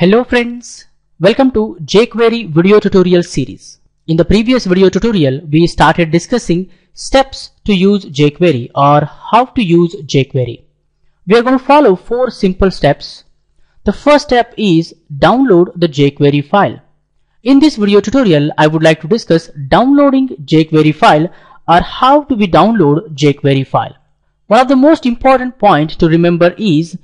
Hello friends, welcome to jQuery video tutorial series. In the previous video tutorial, we started discussing steps to use jQuery or how to use jQuery. We are going to follow four simple steps. The first step is download the jQuery file. In this video tutorial, I would like to discuss downloading jQuery file or how do we download jQuery file. One of the most important points to remember is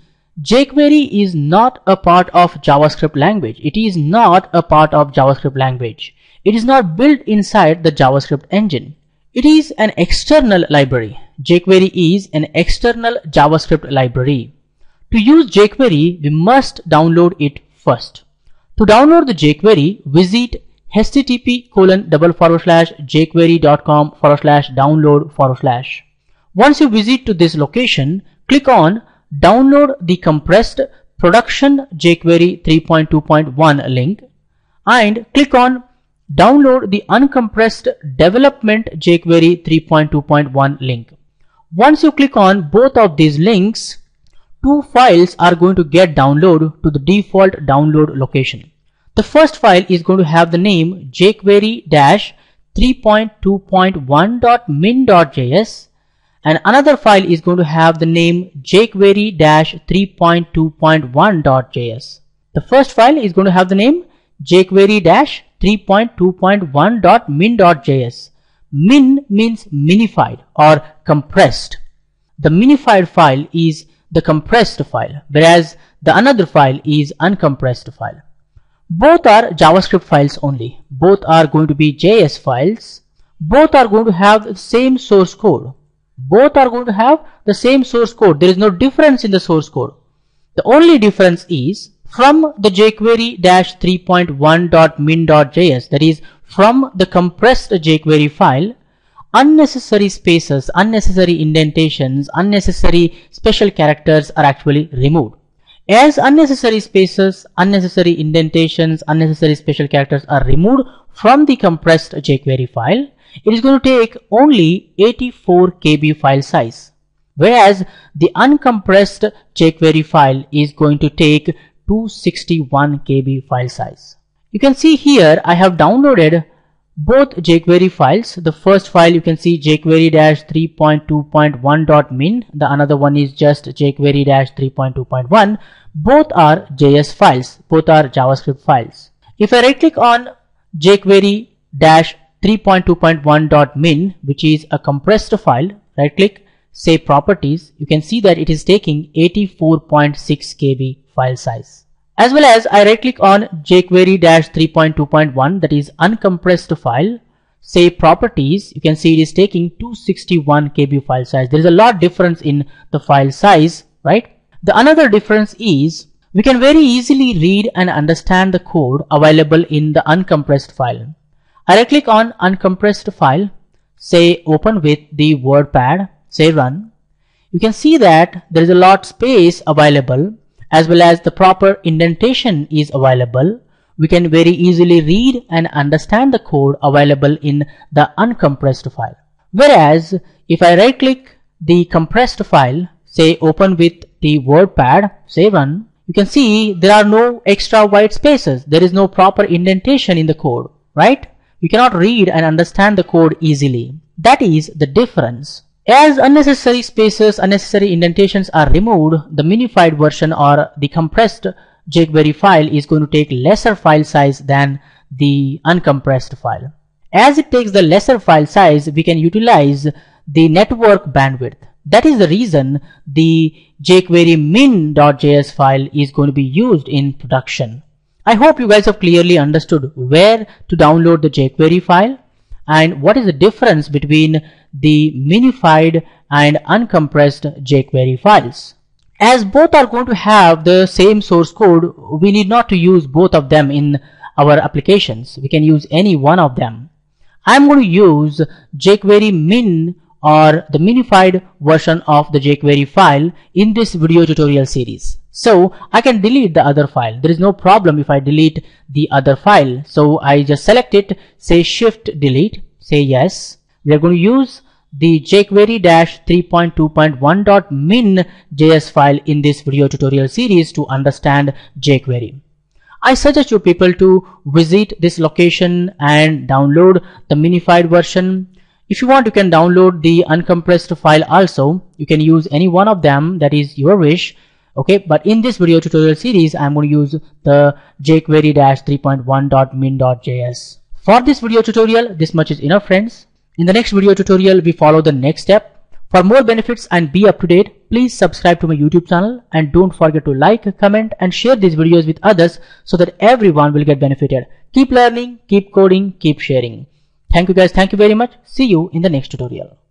jQuery is not a part of JavaScript language. It is not a part of JavaScript language. It is not built inside the JavaScript engine. It is an external library. jQuery is an external JavaScript library. To use jQuery, we must download it first. To download the jQuery, visit http://jquery.com/download/. Once you visit to this location, click on download the compressed production jQuery 3.2.1 link and click on download the uncompressed development jQuery 3.2.1 link. Once you click on both of these links, two files are going to get downloaded to the default download location. The first file is going to have the name jQuery-3.2.1.min.js and another file is going to have the name jQuery-3.2.1.js. The first file is going to have the name jQuery-3.2.1.min.js. Min means minified or compressed. The minified file is the compressed file, whereas the another file is uncompressed file. Both are JavaScript files only. Both are going to be JS files. Both are going to have the same source code. Both are going to have the same source code. There is no difference in the source code. The only difference is from the jQuery-3.1.min.js, that is from the compressed jQuery file, unnecessary spaces, unnecessary indentations, unnecessary special characters are actually removed. As unnecessary spaces, unnecessary indentations, unnecessary special characters are removed from the compressed jQuery file, it is going to take only 84 KB file size, whereas the uncompressed jQuery file is going to take 261 KB file size. You can see here I have downloaded both jQuery files. The first file you can see jQuery-3.2.1.min, the another one is just jQuery-3.2.1. Both are JS files, both are JavaScript files. If I right click on jQuery-3.2.1.min, which is a compressed file, right click, say properties, you can see that it is taking 84.6 KB file size. As well as I right click on jQuery-3.2.1, that is uncompressed file, say properties, you can see it is taking 261 KB file size. There is a lot difference in the file size, right? The another difference is we can very easily read and understand the code available in the uncompressed file. I right click on uncompressed file, say open with the WordPad, say run. You can see that there is a lot of space available, as well as the proper indentation is available. We can very easily read and understand the code available in the uncompressed file. Whereas if I right click the compressed file, say open with the WordPad, say run, you can see there are no extra white spaces. There is no proper indentation in the code, right? We cannot read and understand the code easily. That is the difference. As unnecessary spaces, unnecessary indentations are removed, the minified version or the compressed jQuery file is going to take lesser file size than the uncompressed file. As it takes the lesser file size, we can utilize the network bandwidth. That is the reason the jQuery min.js file is going to be used in production. I hope you guys have clearly understood where to download the jQuery file and what is the difference between the minified and uncompressed jQuery files. As both are going to have the same source code, we need not to use both of them in our applications. We can use any one of them. I'm going to use jQuery min or the minified version of the jQuery file in this video tutorial series. So I can delete the other file. There is no problem if I delete the other file. So I just select it, say shift delete, say yes. We are going to use the jQuery-3.2.1.min.js file in this video tutorial series to understand jQuery. I suggest you people to visit this location and download the minified version. If you want, you can download the uncompressed file also. You can use any one of them, that is your wish. Okay, but in this video tutorial series, I'm going to use the jQuery-3.1.min.js. For this video tutorial, this much is enough, friends. In the next video tutorial, we follow the next step. For more benefits and be up to date, please subscribe to my YouTube channel and don't forget to like, comment and share these videos with others so that everyone will get benefited. Keep learning, keep coding, keep sharing. Thank you guys. Thank you very much. See you in the next tutorial.